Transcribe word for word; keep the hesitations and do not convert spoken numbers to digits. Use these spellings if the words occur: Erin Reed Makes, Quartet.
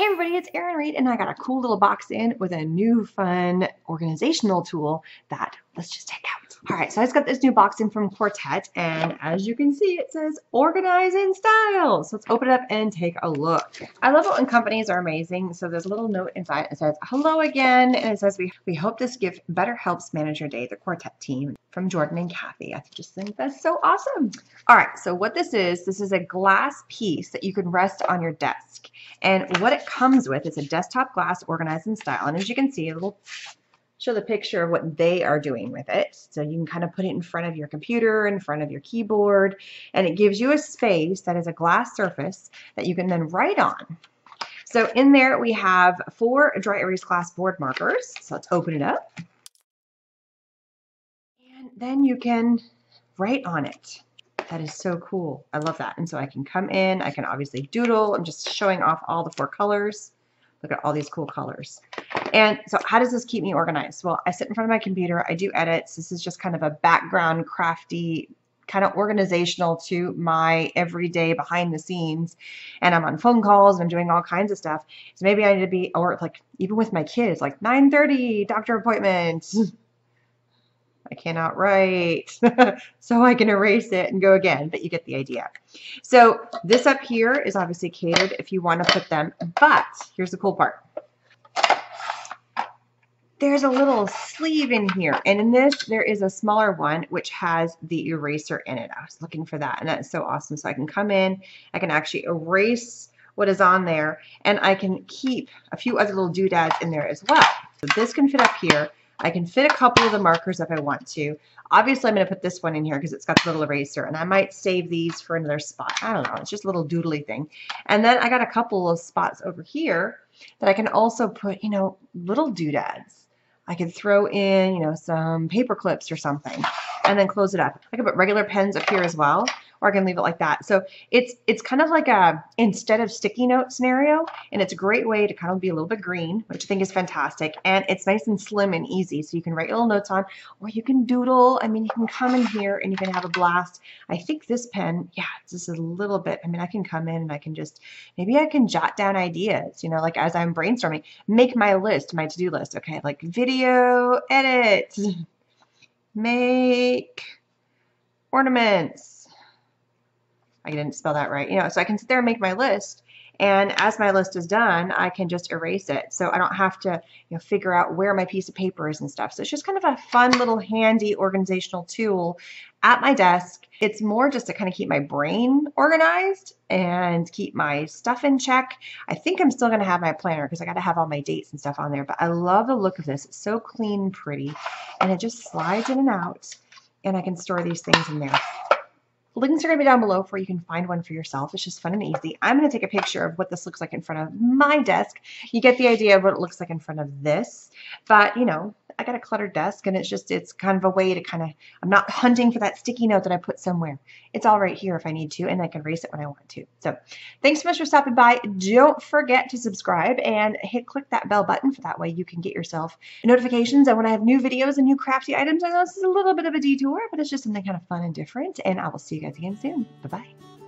Hey everybody, it's Erin Reed, and I got a cool little box in with a new fun organizational tool that let's just check out. All right, so I just got this new box in from Quartet, and as you can see, it says organize in style. So let's open it up and take a look. I love it when companies are amazing. So there's a little note inside. It says, hello again, and it says, we, we hope this gift better helps manage your day, the Quartet team. From Jordan and Kathy. I just think that's so awesome. All right, so what this is, this is a glass piece that you can rest on your desk. And what it comes with is a desktop glass organized in style. And as you can see, a little show the picture of what they are doing with it. So you can kind of put it in front of your computer, in front of your keyboard, and it gives you a space that is a glass surface that you can then write on. So in there we have four dry erase glass board markers. So let's open it up. Then you can write on it. That is so cool. I love that. And so I can come in, I can obviously doodle. I'm just showing off all the four colors. Look at all these cool colors. And so how does this keep me organized? Well, I sit in front of my computer, I do edits. This is just kind of a background crafty, kind of organizational to my everyday behind the scenes, and I'm on phone calls and I'm doing all kinds of stuff. So maybe I need to be, or like even with my kids, like nine thirty, doctor appointment. I cannot write, so I can erase it and go again, but you get the idea. So this up here is obviously catered if you want to put them, but here's the cool part. There's a little sleeve in here, and in this there is a smaller one which has the eraser in it. I was looking for that, and that's so awesome. So I can come in, I can actually erase what is on there, and I can keep a few other little doodads in there as well. So this can fit up here. I can fit a couple of the markers if I want to. Obviously, I'm going to put this one in here because it's got the little eraser, and I might save these for another spot. I don't know. It's just a little doodly thing. And then I got a couple of spots over here that I can also put, you know, little doodads. I could throw in, you know, some paper clips or something and then close it up. I can put regular pens up here as well, or I can leave it like that. So it's it's kind of like a instead of sticky note scenario, and it's a great way to kind of be a little bit green, which I think is fantastic. And it's nice and slim and easy, so you can write little notes on, or you can doodle. I mean, you can come in here and you can have a blast. I think this pen, yeah, it's just a little bit. I mean, I can come in and I can just, maybe I can jot down ideas, you know, like as I'm brainstorming, make my list, my to-do list, okay, like video, edit, make ornaments. I didn't spell that right. You know, so I can sit there and make my list, and as my list is done, I can just erase it. So I don't have to, you know, figure out where my piece of paper is and stuff. So it's just kind of a fun little handy organizational tool at my desk. It's more just to kind of keep my brain organized and keep my stuff in check. I think I'm still going to have my planner because I got to have all my dates and stuff on there. But I love the look of this. It's so clean and pretty, and it just slides in and out, and I can store these things in there. Links are going to be down below where you can find one for yourself. It's just fun and easy. I'm going to take a picture of what this looks like in front of my desk. You get the idea of what it looks like in front of this. But, you know, I got a cluttered desk, and it's just, it's kind of a way to kind of, I'm not hunting for that sticky note that I put somewhere. It's all right here if I need to, and I can erase it when I want to. So thanks so much for stopping by. Don't forget to subscribe and hit click that bell button, for that way you can get yourself notifications. And when I have new videos and new crafty items, I know this is a little bit of a detour, but it's just something kind of fun and different. And I will see you guys again soon. Bye-bye.